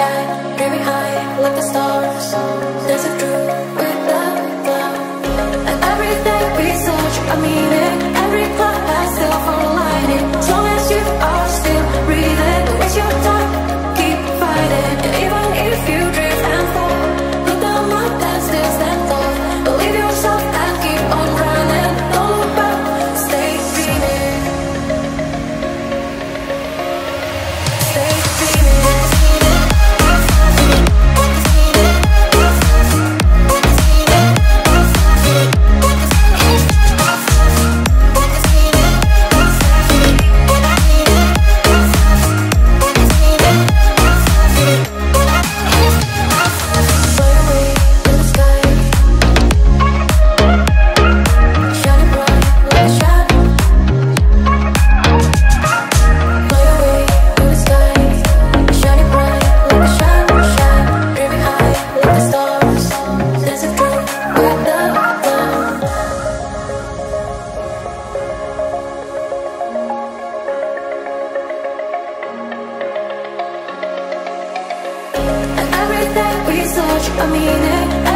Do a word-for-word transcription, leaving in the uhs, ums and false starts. shine, very high, like the stars. There's a truth with love, love. And everything we search, I mean it. Every cloud has still for lining. As long as you are still breathing, don't waste your time, keep fighting. And even if you drift and fall, look down up and still stand tall. Believe yourself and keep on running. Don't look back, stay dreaming. Stay dreaming. That we search, I mean it.